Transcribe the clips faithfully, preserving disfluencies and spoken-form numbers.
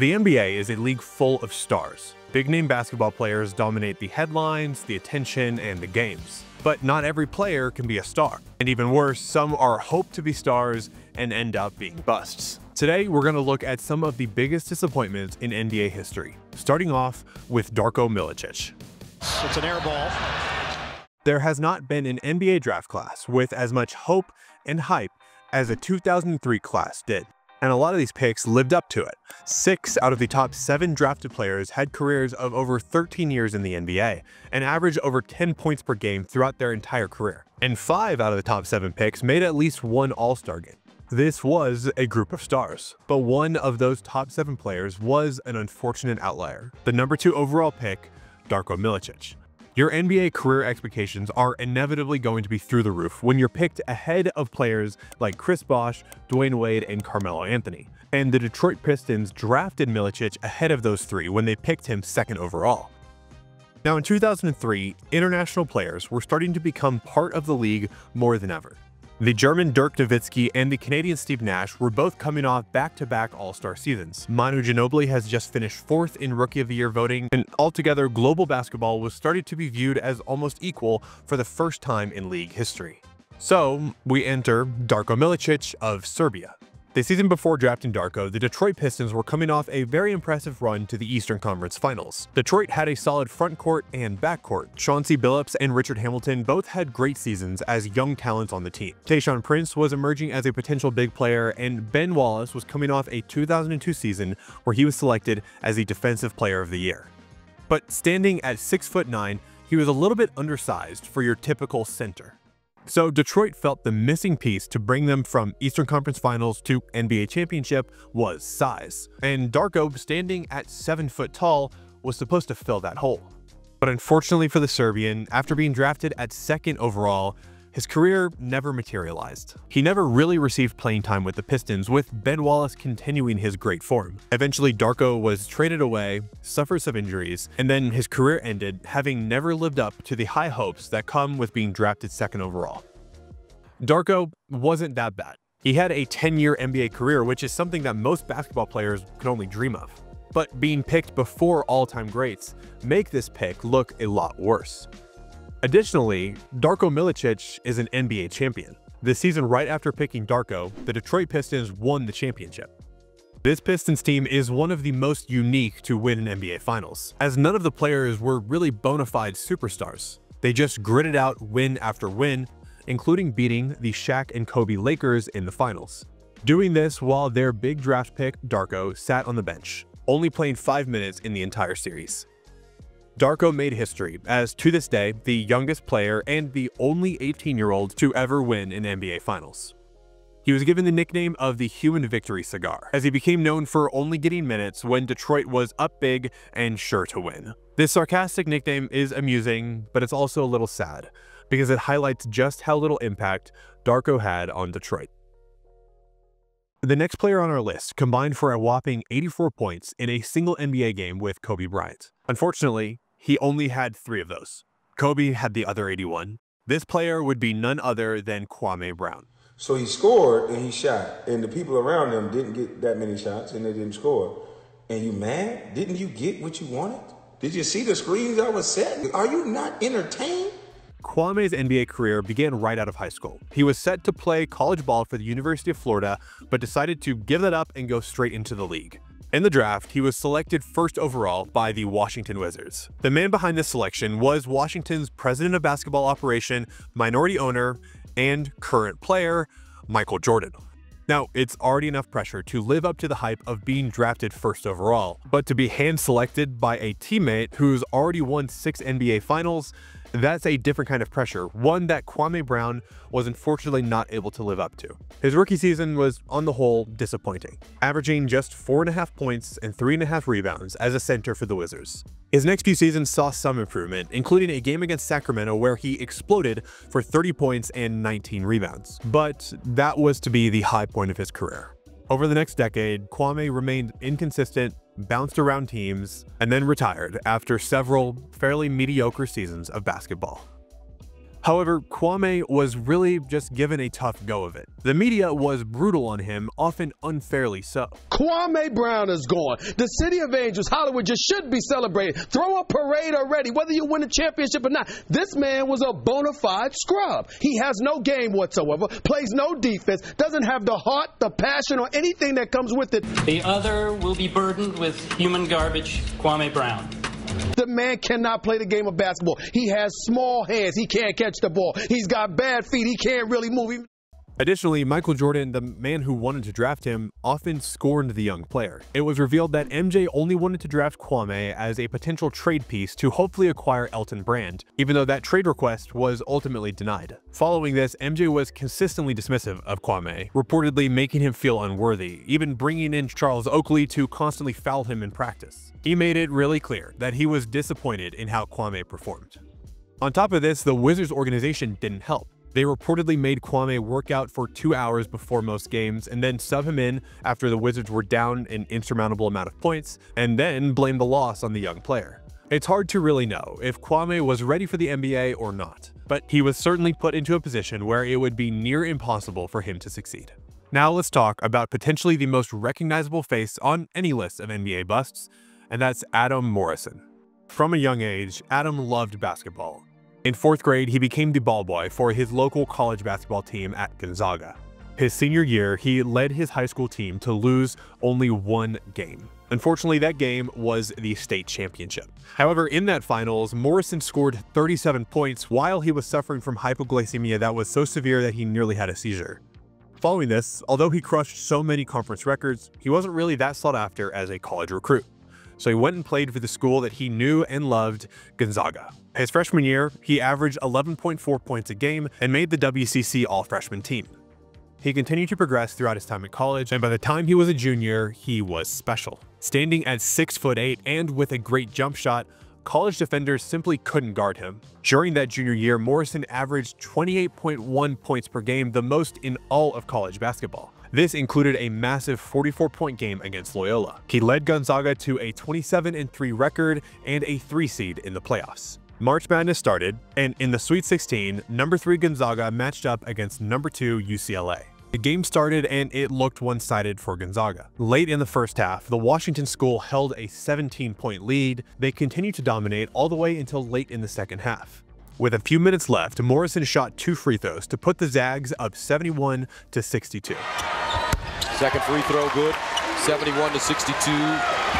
The N B A is a league full of stars. Big-name basketball players dominate the headlines, the attention, and the games. But not every player can be a star. And even worse, some are hoped to be stars and end up being busts. Today, we're going to look at some of the biggest disappointments in N B A history, starting off with Darko Milicic. It's an air ball. There has not been an N B A draft class with as much hope and hype as the two thousand three class did. And a lot of these picks lived up to it. Six out of the top seven drafted players had careers of over thirteen years in the N B A and averaged over ten points per game throughout their entire career. And five out of the top seven picks made at least one All-Star game. This was a group of stars, but one of those top seven players was an unfortunate outlier. The number two overall pick, Darko Milicic. Your N B A career expectations are inevitably going to be through the roof when you're picked ahead of players like Chris Bosh, Dwayne Wade, and Carmelo Anthony. And the Detroit Pistons drafted Milicic ahead of those three when they picked him second overall. Now in two thousand three, international players were starting to become part of the league more than ever. The German Dirk Nowitzki and the Canadian Steve Nash were both coming off back-to-back All-Star seasons. Manu Ginobili has just finished fourth in Rookie of the Year voting, and altogether global basketball was started to be viewed as almost equal for the first time in league history. So we enter Darko Milicic of Serbia. The season before drafting Darko, the Detroit Pistons were coming off a very impressive run to the Eastern Conference Finals. Detroit had a solid front court and back court. Chauncey Billups and Richard Hamilton both had great seasons as young talents on the team. Tayshaun Prince was emerging as a potential big player, and Ben Wallace was coming off a two thousand two season where he was selected as the Defensive Player of the Year. But standing at six foot nine, he was a little bit undersized for your typical center. So Detroit felt the missing piece to bring them from Eastern Conference Finals to N B A Championship was size. And Darko, standing at seven foot tall, was supposed to fill that hole. But unfortunately for the Serbian, after being drafted at second overall, his career never materialized. He never really received playing time with the Pistons, with Ben Wallace continuing his great form. Eventually, Darko was traded away, suffered some injuries, and then his career ended, having never lived up to the high hopes that come with being drafted second overall. Darko wasn't that bad. He had a ten-year N B A career, which is something that most basketball players could only dream of. But being picked before all-time greats make this pick look a lot worse. Additionally, Darko Milicic is an N B A champion. The season right after picking Darko, the Detroit Pistons won the championship. This Pistons team is one of the most unique to win an N B A Finals, as none of the players were really bona fide superstars. They just gritted out win after win, including beating the Shaq and Kobe Lakers in the Finals. Doing this while their big draft pick, Darko, sat on the bench, only playing five minutes in the entire series. Darko made history as, to this day, the youngest player and the only eighteen-year-old to ever win an N B A Finals. He was given the nickname of the Human Victory Cigar, as he became known for only getting minutes when Detroit was up big and sure to win. This sarcastic nickname is amusing, but it's also a little sad, because it highlights just how little impact Darko had on Detroit. The next player on our list combined for a whopping eighty-four points in a single N B A game with Kobe Bryant. Unfortunately, he only had three of those. Kobe had the other eighty-one. This player would be none other than Kwame Brown. So he scored and he shot, and the people around him didn't get that many shots and they didn't score. And you mad? Didn't you get what you wanted? Did you see the screens I was setting? Are you not entertained? Kwame's N B A career began right out of high school. He was set to play college ball for the University of Florida, but decided to give that up and go straight into the league. In the draft, he was selected first overall by the Washington Wizards. The man behind this selection was Washington's president of basketball operation, minority owner, and current player, Michael Jordan. Now, it's already enough pressure to live up to the hype of being drafted first overall, but to be hand-selected by a teammate who's already won six N B A Finals, that's a different kind of pressure, one that Kwame Brown was unfortunately not able to live up to. His rookie season was, on the whole, disappointing, averaging just four and a half points and three and a half rebounds as a center for the Wizards. His next few seasons saw some improvement, including a game against Sacramento where he exploded for thirty points and nineteen rebounds. But that was to be the high point of his career. Over the next decade, Kwame remained inconsistent, bounced around teams, and then retired after several fairly mediocre seasons of basketball. However, Kwame was really just given a tough go of it. The media was brutal on him, often unfairly so. Kwame Brown is gone. The city of Angels, Hollywood, just should be celebrating. Throw a parade already, whether you win a championship or not. This man was a bona fide scrub. He has no game whatsoever, plays no defense, doesn't have the heart, the passion, or anything that comes with it. The other will be burdened with human garbage, Kwame Brown. The man cannot play the game of basketball. He has small hands. He can't catch the ball. He's got bad feet. He can't really move. Additionally, Michael Jordan, the man who wanted to draft him, often scorned the young player. It was revealed that M J only wanted to draft Kwame as a potential trade piece to hopefully acquire Elton Brand, even though that trade request was ultimately denied. Following this, M J was consistently dismissive of Kwame, reportedly making him feel unworthy, even bringing in Charles Oakley to constantly foul him in practice. He made it really clear that he was disappointed in how Kwame performed. On top of this, the Wizards organization didn't help. They reportedly made Kwame work out for two hours before most games and then sub him in after the Wizards were down an insurmountable amount of points, and then blame the loss on the young player. It's hard to really know if Kwame was ready for the N B A or not, but he was certainly put into a position where it would be near impossible for him to succeed. Now let's talk about potentially the most recognizable face on any list of N B A busts, and that's Adam Morrison. From a young age, Adam loved basketball. In fourth grade, he became the ball boy for his local college basketball team at Gonzaga. His senior year, he led his high school team to lose only one game. Unfortunately, that game was the state championship. However, in that finals, Morrison scored thirty-seven points while he was suffering from hypoglycemia that was so severe that he nearly had a seizure. Following this, although he crushed so many conference records, he wasn't really that sought after as a college recruit. So he went and played for the school that he knew and loved, Gonzaga. His freshman year, he averaged eleven point four points a game and made the W C C All-Freshman team. He continued to progress throughout his time at college, and by the time he was a junior, he was special. Standing at six foot eight and with a great jump shot, college defenders simply couldn't guard him. During that junior year, Morrison averaged twenty-eight point one points per game, the most in all of college basketball. This included a massive forty-four point game against Loyola. He led Gonzaga to a twenty-seven and three record and a three seed in the playoffs. March Madness started, and in the Sweet sixteen, number three Gonzaga matched up against number two U C L A. The game started and it looked one-sided for Gonzaga. Late in the first half, the Washington school held a seventeen point lead. They continued to dominate all the way until late in the second half. With a few minutes left, Morrison shot two free throws to put the Zags up seventy-one to sixty-two. Second free throw good, seventy-one to sixty-two,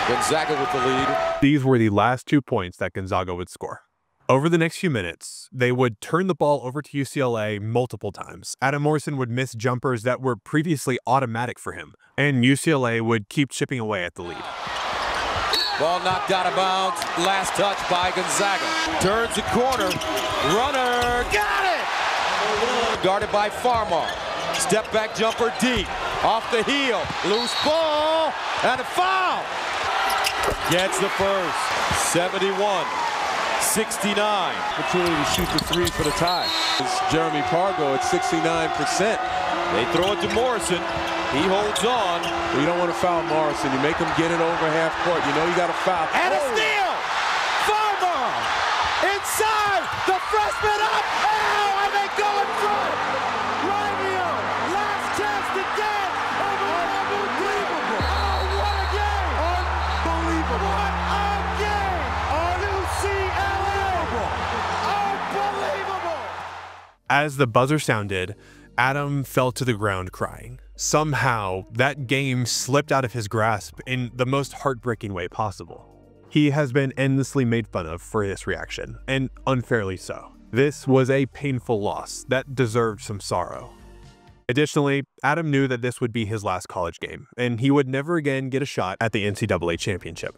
Gonzaga with the lead. These were the last two points that Gonzaga would score. Over the next few minutes, they would turn the ball over to U C L A multiple times. Adam Morrison would miss jumpers that were previously automatic for him, and U C L A would keep chipping away at the lead. Ball knocked out of bounds, last touch by Gonzaga. Turns the corner, runner, got it! Guarded by Farmar. Step back jumper deep, off the heel, loose ball, and a foul! Gets the first, seventy-one sixty-nine. Opportunity to shoot the three for the tie. It's Jeremy Pargo at sixty-nine percent. They throw it to Morrison. He holds on. You don't want to foul Morrison. You make him get it over half court. You know you got to foul. And oh. A steal! Farmer! Inside! The freshman up! Oh, and they go in front! Radio! Last chance to get! Unbelievable! Oh, what a game! Unbelievable! What a game! On U C L A! Unbelievable! As the buzzer sounded, Adam fell to the ground crying. Somehow, that game slipped out of his grasp in the most heartbreaking way possible. He has been endlessly made fun of for this reaction, and unfairly so. This was a painful loss that deserved some sorrow. Additionally, Adam knew that this would be his last college game, and he would never again get a shot at the N C double A championship.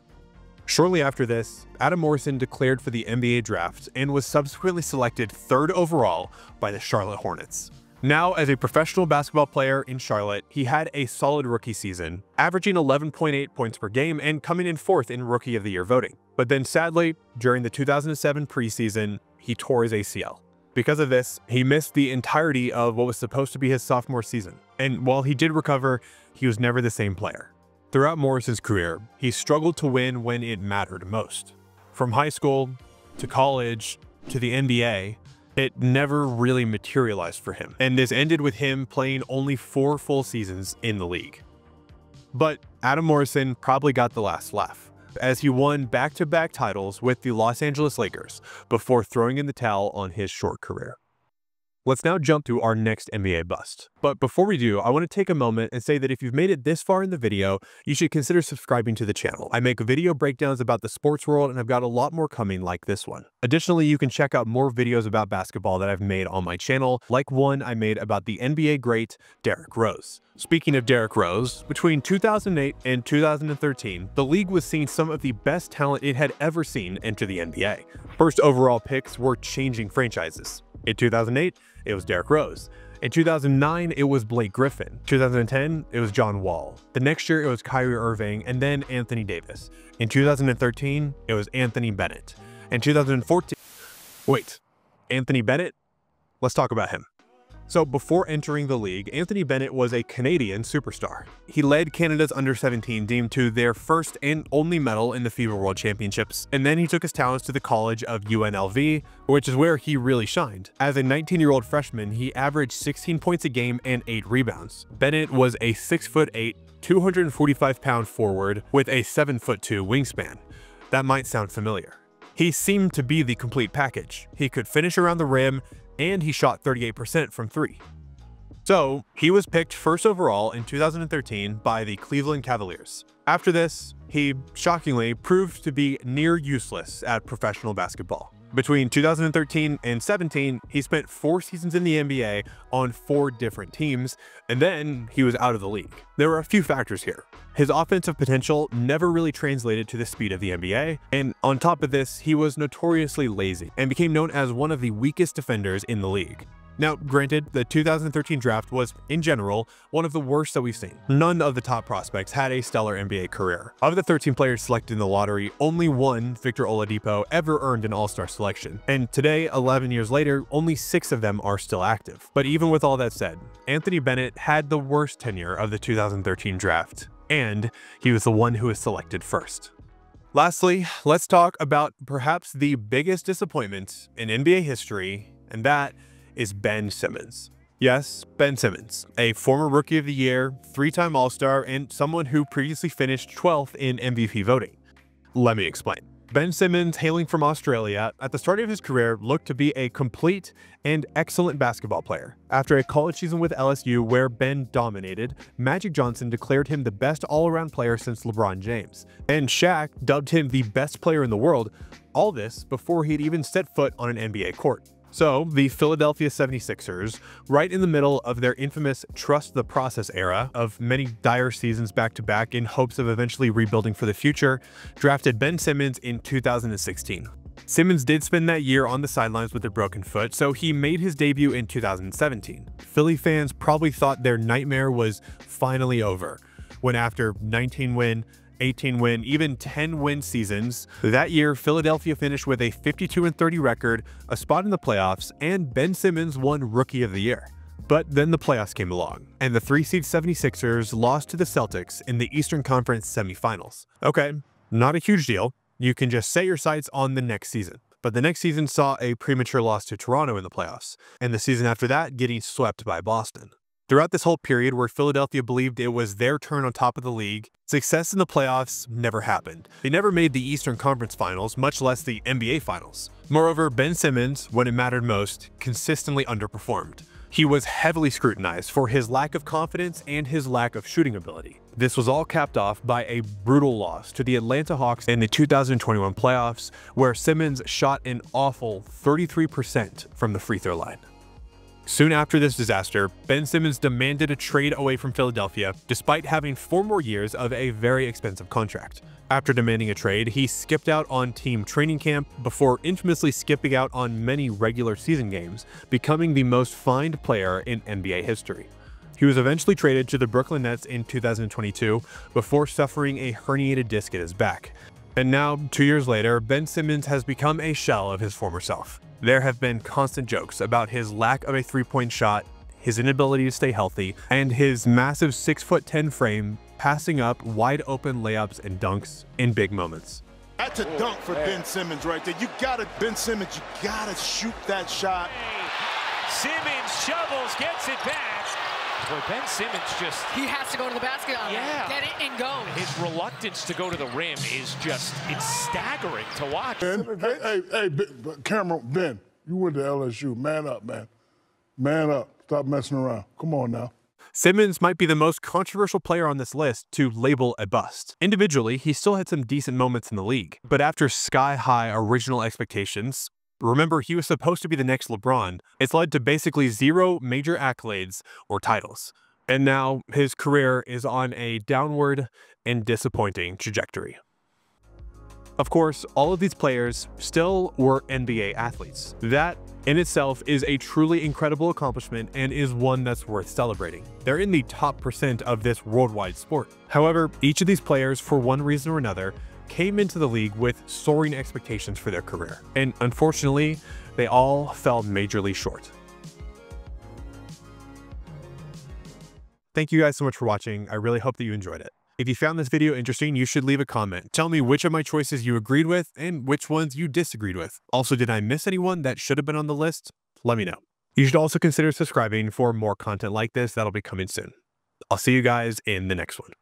Shortly after this, Adam Morrison declared for the N B A draft and was subsequently selected third overall by the Charlotte Hornets. Now, as a professional basketball player in Charlotte, he had a solid rookie season, averaging eleven point eight points per game and coming in fourth in Rookie of the Year voting. But then sadly, during the two thousand seven preseason, he tore his A C L. Because of this, he missed the entirety of what was supposed to be his sophomore season. And while he did recover, he was never the same player. Throughout Morrison's career, he struggled to win when it mattered most. From high school, to college, to the N B A, it never really materialized for him, and this ended with him playing only four full seasons in the league. But Adam Morrison probably got the last laugh, as he won back-to-back titles with the Los Angeles Lakers before throwing in the towel on his short career. Let's now jump to our next N B A bust. But before we do, I want to take a moment and say that if you've made it this far in the video, you should consider subscribing to the channel. I make video breakdowns about the sports world, and I've got a lot more coming like this one. Additionally, you can check out more videos about basketball that I've made on my channel, like one I made about the N B A great Derrick Rose. Speaking of Derrick Rose, between two thousand eight and two thousand thirteen, the league was seeing some of the best talent it had ever seen enter the N B A. First overall picks were changing franchises. In two thousand eight, it was Derrick Rose. In two thousand nine, it was Blake Griffin. two thousand ten, it was John Wall. The next year, it was Kyrie Irving and then Anthony Davis. In two thousand thirteen, it was Anthony Bennett. In two thousand fourteen, wait, Anthony Bennett? Let's talk about him. So before entering the league, Anthony Bennett was a Canadian superstar. He led Canada's under seventeen team to their first and only medal in the FIBA World Championships, and then he took his talents to the College of U N L V, which is where he really shined. As a nineteen-year-old freshman, he averaged sixteen points a game and eight rebounds. Bennett was a six foot eight, two hundred forty-five pound forward with a seven foot two wingspan. That might sound familiar. He seemed to be the complete package. He could finish around the rim, and he shot thirty-eight percent from three. So he was picked first overall in two thousand thirteen by the Cleveland Cavaliers. After this, he shockingly proved to be near useless at professional basketball. Between two thousand thirteen and seventeen, he spent four seasons in the N B A on four different teams, and then he was out of the league. There were a few factors here. His offensive potential never really translated to the speed of the N B A, and on top of this, he was notoriously lazy and became known as one of the weakest defenders in the league. Now, granted, the two thousand thirteen draft was, in general, one of the worst that we've seen. None of the top prospects had a stellar N B A career. Of the thirteen players selected in the lottery, only one, Victor Oladipo, ever earned an all-star selection. And today, eleven years later, only six of them are still active. But even with all that said, Anthony Bennett had the worst tenure of the two thousand thirteen draft, and he was the one who was selected first. Lastly, let's talk about perhaps the biggest disappointment in N B A history, and that is Ben Simmons. Yes, Ben Simmons, a former Rookie of the Year, three-time All-Star, and someone who previously finished twelfth in M V P voting. Let me explain. Ben Simmons, hailing from Australia, at the start of his career looked to be a complete and excellent basketball player. After a college season with L S U where Ben dominated, Magic Johnson declared him the best all-around player since LeBron James, and Shaq dubbed him the best player in the world, all this before he'd even set foot on an N B A court. So the Philadelphia seventy-sixers, right in the middle of their infamous trust the process era of many dire seasons back-to-back in hopes of eventually rebuilding for the future, drafted Ben Simmons in two thousand sixteen. Simmons did spend that year on the sidelines with a broken foot, so he made his debut in two thousand seventeen. Philly fans probably thought their nightmare was finally over, when after nineteen win, eighteen win, even ten win seasons. That year, Philadelphia finished with a fifty-two and thirty record, a spot in the playoffs, and Ben Simmons won Rookie of the Year. But then the playoffs came along, and the three-seed seventy-sixers lost to the Celtics in the Eastern Conference semifinals. Okay, not a huge deal. You can just set your sights on the next season. But the next season saw a premature loss to Toronto in the playoffs, and the season after that getting swept by Boston. Throughout this whole period where Philadelphia believed it was their turn on top of the league, success in the playoffs never happened. They never made the Eastern Conference Finals, much less the N B A Finals. Moreover, Ben Simmons, when it mattered most, consistently underperformed. He was heavily scrutinized for his lack of confidence and his lack of shooting ability. This was all capped off by a brutal loss to the Atlanta Hawks in the two thousand twenty-one playoffs, where Simmons shot an awful thirty-three percent from the free throw line. Soon after this disaster, Ben Simmons demanded a trade away from Philadelphia, despite having four more years of a very expensive contract. After demanding a trade, he skipped out on team training camp before infamously skipping out on many regular season games, becoming the most fined player in N B A history. He was eventually traded to the Brooklyn Nets in two thousand twenty-two before suffering a herniated disc in his back. And now, two years later, Ben Simmons has become a shell of his former self. There have been constant jokes about his lack of a three-point shot, his inability to stay healthy, and his massive six foot ten frame passing up wide open layups and dunks in big moments. That's a Ooh, dunk for man. Ben Simmons right there. You gotta, Ben Simmons, you gotta shoot that shot. Simmons shovels, gets it back. Boy, Ben Simmons just... He has to go to the basket on yeah. Get it and go. His reluctance to go to the rim is just, it's staggering to watch. Ben, hey, hey, hey, Ben, Cameron, Ben, you went to L S U. Man up, man. Man up. Stop messing around. Come on now. Simmons might be the most controversial player on this list to label a bust. Individually, he still had some decent moments in the league, but after sky-high original expectations, remember he was supposed to be the next LeBron, it's led to basically zero major accolades or titles. And now his career is on a downward and disappointing trajectory. Of course, all of these players still were N B A athletes. That in itself is a truly incredible accomplishment and is one that's worth celebrating. They're in the top percent of this worldwide sport. However, each of these players, for one reason or another, came into the league with soaring expectations for their career. And unfortunately, they all fell majorly short. Thank you guys so much for watching. I really hope that you enjoyed it. If you found this video interesting, you should leave a comment. Tell me which of my choices you agreed with and which ones you disagreed with. Also, did I miss anyone that should have been on the list? Let me know. You should also consider subscribing for more content like this that'll be coming soon. I'll see you guys in the next one.